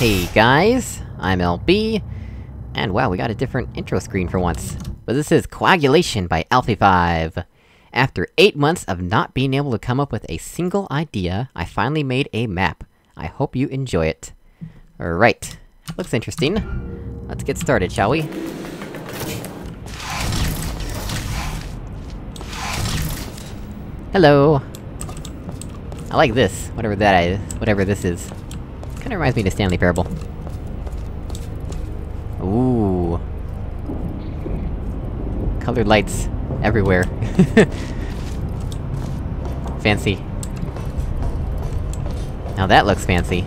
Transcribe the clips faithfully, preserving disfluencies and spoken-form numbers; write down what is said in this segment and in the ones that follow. Hey guys, I'm L B, and wow, we got a different intro screen for once. But this is Coagulation by Alfe five. After eight months of not being able to come up with a single idea, I finally made a map. I hope you enjoy it. Alright, looks interesting. Let's get started, shall we? Hello! I like this, whatever that is, whatever this is. Kinda reminds me of Stanley Parable. Ooh. Colored lights everywhere. Fancy. Now that looks fancy.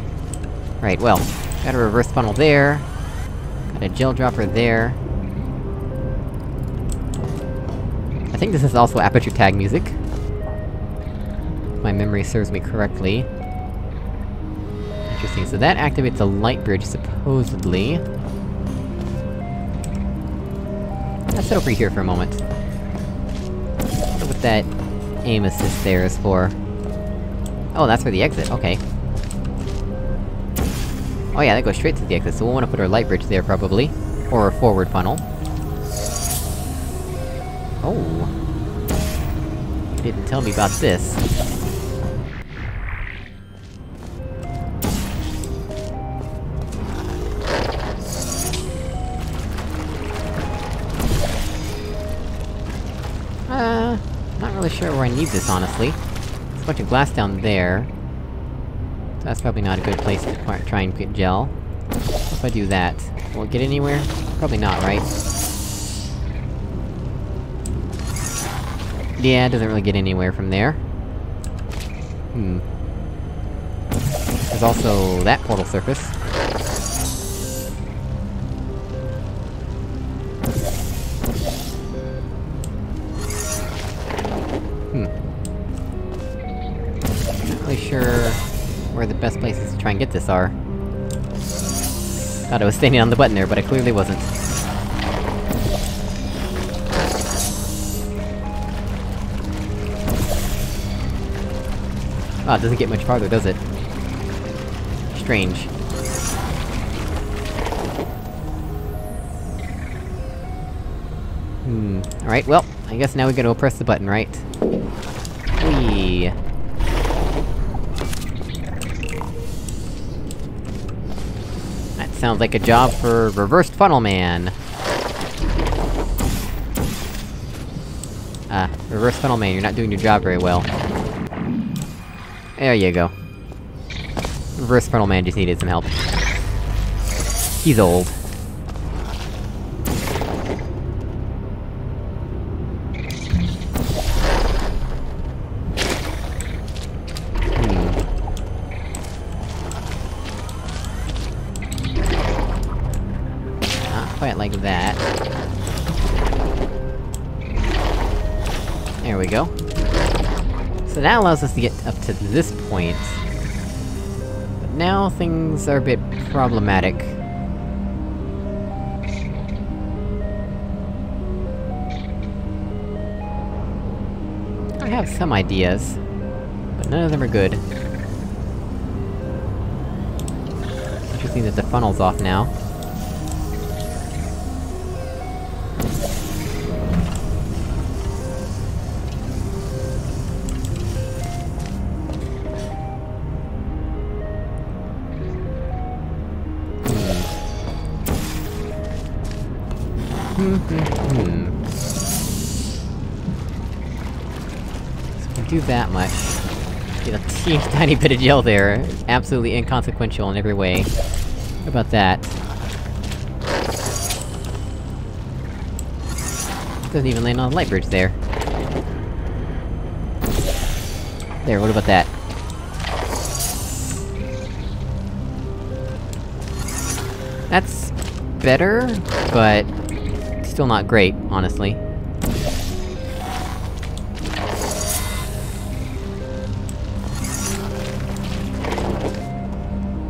Right, well, got a reverse funnel there. Got a gel dropper there. I think this is also aperture tag music. If my memory serves me correctly. Interesting, so that activates a light bridge, supposedly. Let's sit over here for a moment. I wonder what that aim assist there is for. Oh, that's for the exit, okay. Oh yeah, that goes straight to the exit, so we'll want to put our light bridge there, probably. Or a forward funnel. Oh. You didn't tell me about this. Uh, not really sure where I need this, honestly. There's a bunch of glass down there. So that's probably not a good place to try and get gel. If I do that, will it get anywhere? Probably not, right? Yeah, it doesn't really get anywhere from there. Hmm. There's also that portal surface. Where the best places to try and get this are. Thought I was standing on the button there, but I clearly wasn't. Wow, it doesn't get much farther, does it? Strange. Hmm, alright, well, I guess now we gotta press the button, right? Whee! Sounds like a job for Reversed Funnel Man! Ah, uh, Reverse Funnel Man, you're not doing your job very well. There you go. Reverse Funnel Man just needed some help. He's old. Quite like that. There we go. So that allows us to get up to this point. But now things are a bit problematic. I have some ideas, but none of them are good. It's interesting that the funnel's off now. Mm-hmm. So we can do that much. Get a teeny tiny bit of gel there, absolutely inconsequential in every way. How about that? Doesn't even land on the light bridge there. There, what about that? That's better, but still not great, honestly.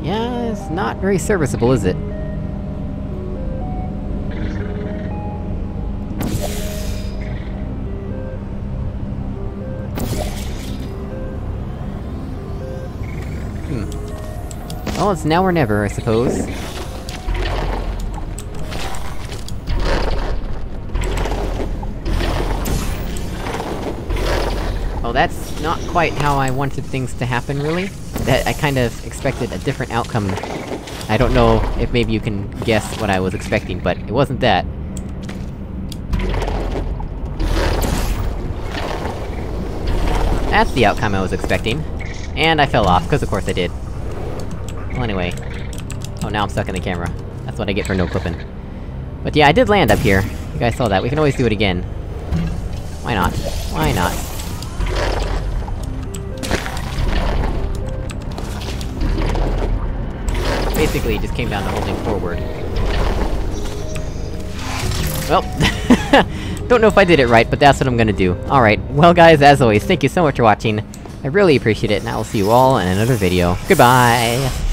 Yeah, it's not very serviceable, is it? Hmm. Well, it's now or never, I suppose. Well, that's not quite how I wanted things to happen, really. That- I kind of expected a different outcome. I don't know if maybe you can guess what I was expecting, but it wasn't that. That's the outcome I was expecting. And I fell off, cause of course I did. Well, anyway. Oh, now I'm stuck in the camera. That's what I get for no clipping. But yeah, I did land up here. You guys saw that, we can always do it again. Why not? Why not? Basically, it just came down to holding forward. Well, don't know if I did it right, but that's what I'm gonna do. Alright, well guys, as always, thank you so much for watching, I really appreciate it, and I will see you all in another video. Goodbye!